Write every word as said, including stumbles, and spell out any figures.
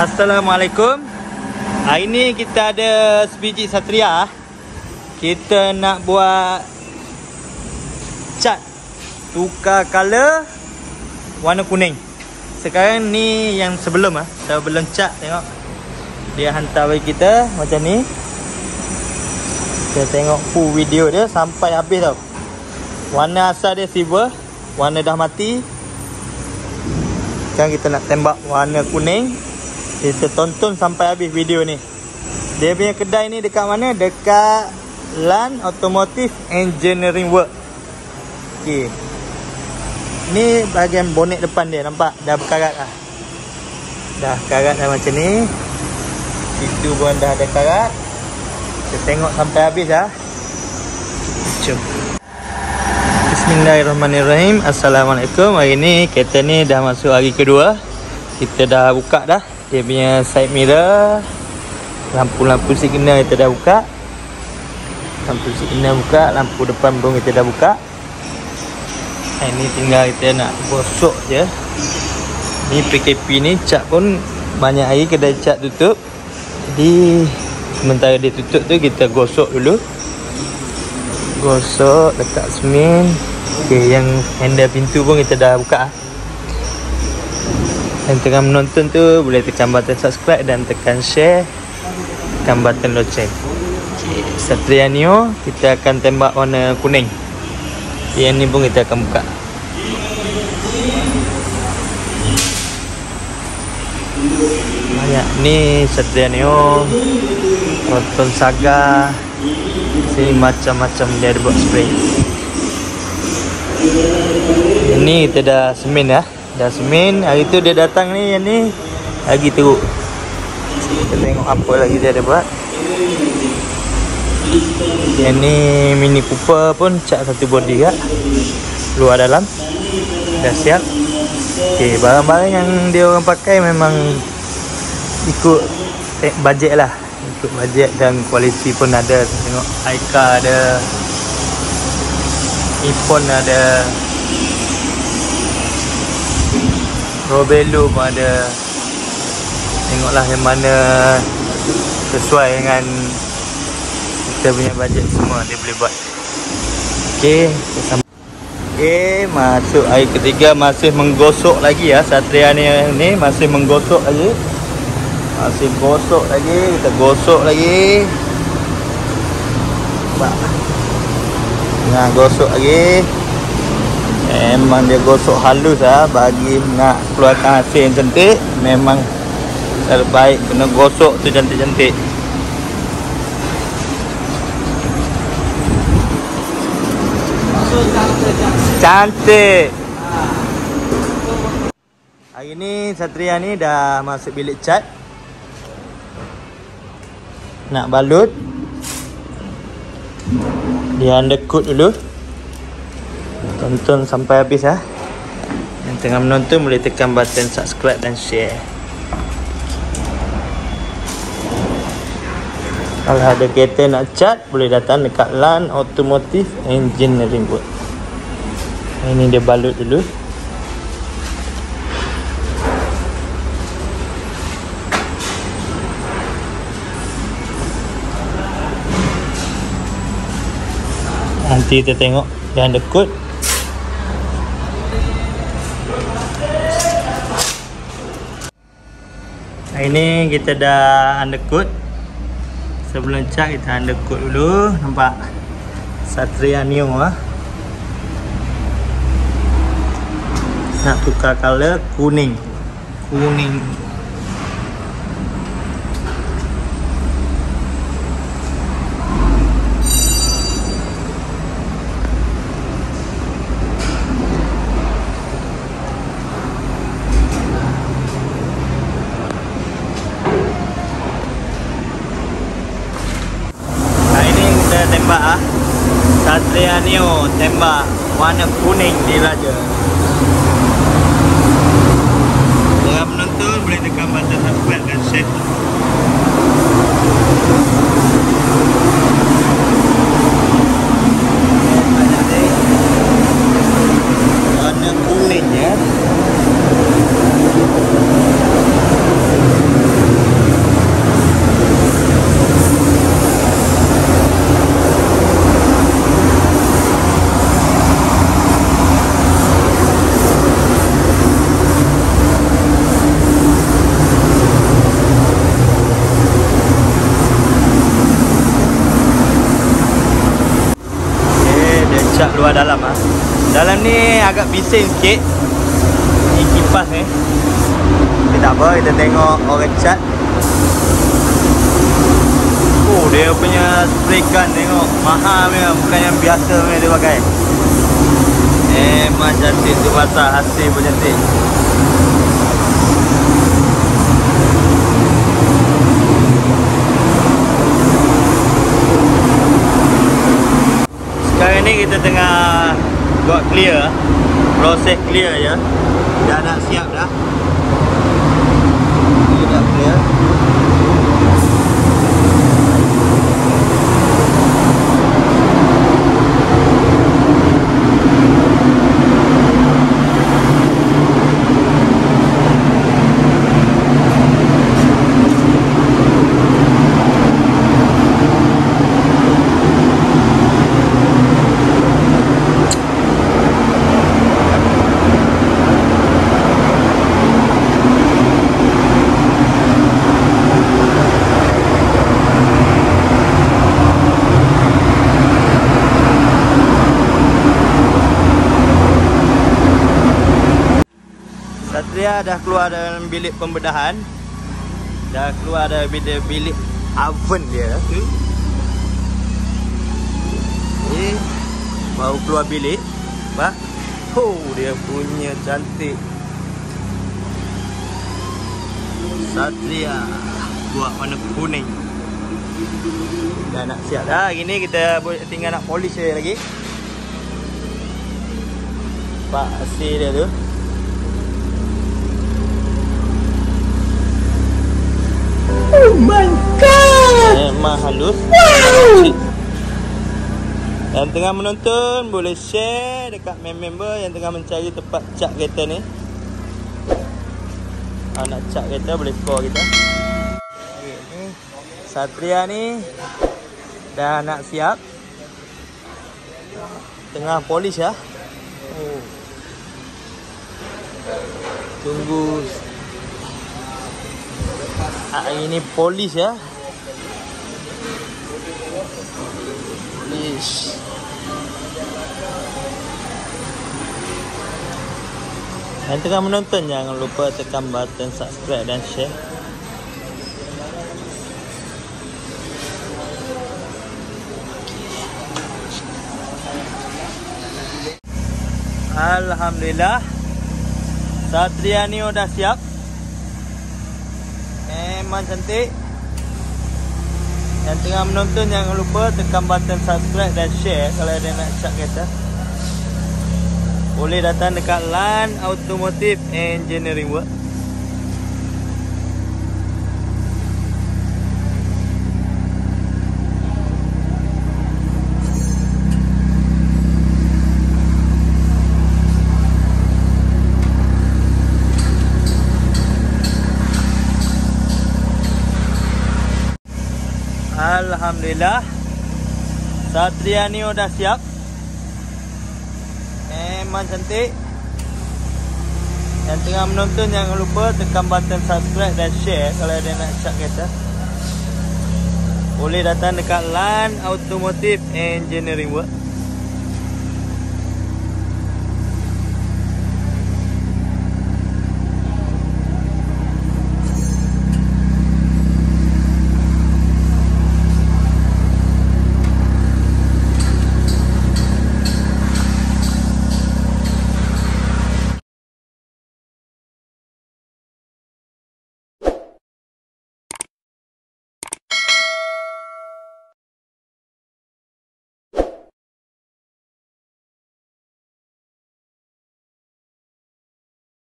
Assalamualaikum. Hari ni kita ada sebiji Satria. Kita nak buat cat tukar color warna kuning. Sekarang ni yang sebelum ah, sebelum cat tengok. Dia hantar bagi kita macam ni. Kita tengok full video dia sampai habis tau. Warna asal dia silver, warna dah mati. Sekarang kita nak tembak warna kuning. Kita tonton sampai habis video ni. Dia punya kedai ni dekat mana? Dekat Lan Automotive Engineering World. Okey. Ni bahagian bonet depan dia, nampak? Dah berkarat lah. Dah karat dah macam ni. Itu pun dah ada karat. Kita tengok sampai habis lah. Jom. Bismillahirrahmanirrahim. Assalamualaikum. Hari ni kereta ni dah masuk hari kedua. Kita dah buka dah. Dia punya side mirror, lampu-lampu signal kita dah buka. Lampu signal buka, lampu depan pun kita dah buka. Ini tinggal kita nak gosok je. Ni P K P ni cat pun banyak hari kedai cat tutup. Jadi sementara dia tutup tu, kita gosok dulu. Gosok, letak semen. Okay, yang handle pintu pun kita dah buka. Yang tengah menonton tu boleh tekan button subscribe dan tekan share, tekan button loceng. Okay, Satria Neo kita akan tembak warna kuning. Yang ni pun kita akan buka. Banyak ni Satria Neo, Proton Saga. Sini macam-macam dia ada buat spray. Yang ni kita dah semen dah. Dah semen. Hari tu dia datang ni, yang ni lagi teruk. Kita tengok apa lagi dia ada buat. Yang ni Mini Cooper pun cat satu body kat luar dalam. Dah siap. Okay, barang-barang yang dia orang pakai memang ikut bajet lah, ikut bajet dan kualiti pun ada. Tengok Aika ada, iPhone ada, Robelo pun ada. Tengoklah yang mana sesuai dengan kita punya bajet, semua dia boleh buat. Okay, kita okay, masuk hari ketiga, masih menggosok lagi ya. Satria ni, ni masih menggosok lagi. Masih gosok lagi, kita gosok lagi. Nampak? Nah, gosok lagi. Memang dia gosok halus lah. Bagi nak keluarkan hasil yang cantik, memang terbaik kena gosok tu cantik-cantik. Cantik. Hari ni Satria ni dah masuk bilik cat. Nak balut, dia undercoat dulu. Tonton sampai habis lah. Yang tengah menonton boleh tekan button subscribe dan share. Kalau ada kereta nak cat, boleh datang dekat Lan Automotive Engineering World. Ini dia balut dulu. Nanti kita tengok dia undercoat. Hari ni kita dah undercoat. Sebelum cat kita undercoat dulu. Nampak Satria Neo lah. Nak tukar color kuning. Kuning. Satria Neo tembak warna kuning di raja. Orang penonton boleh tekan button subscribe dan share. Warna kuning ya. agak bising sikit ni kipas ni. Kita tak apa, kita tengok orang cat. Oh, dia punya spray gun tengok mahal memang, bukan yang biasa memang dia pakai. Eh, macam tu pasal hasil pun cantik. Sekarang ni kita tengah buat clear, proses clear ya. Dah nak siap dah. Ini dah clear. Satria dah keluar dalam bilik pembedahan. Dah keluar dari bilik, bilik oven dia. Hmm. Eh, baru keluar bilik. Nampak? Oh, dia punya cantik. Satria buat warna kuning. Dah nak siap dah. Hari ni kita tinggal nak polish dia lagi. Nampak hasil dia tu. Oh my god, memang halus. Wow. Yang tengah menonton boleh share dekat member-member yang tengah mencari tempat cat kereta ni. Kalau nak cat kereta boleh call kita. Satria ni dah nak siap, tengah polish lah. Oh. Tunggu hari ni polis ya. Polis. Yang tengah menonton jangan lupa tekan button subscribe dan share. Alhamdulillah, Satria Neo dah siap. Memang cantik. Yang tengah menonton jangan lupa tekan button subscribe dan share kalau ada nak cat kereta. Boleh datang dekat Lan Automotive Engineering World. Alhamdulillah, Satria Neo dah siap. Memang cantik. Yang tengah menonton jangan lupa tekan button subscribe dan share kalau ada nak cat kereta. Boleh datang dekat Lan Automotive Engineering World.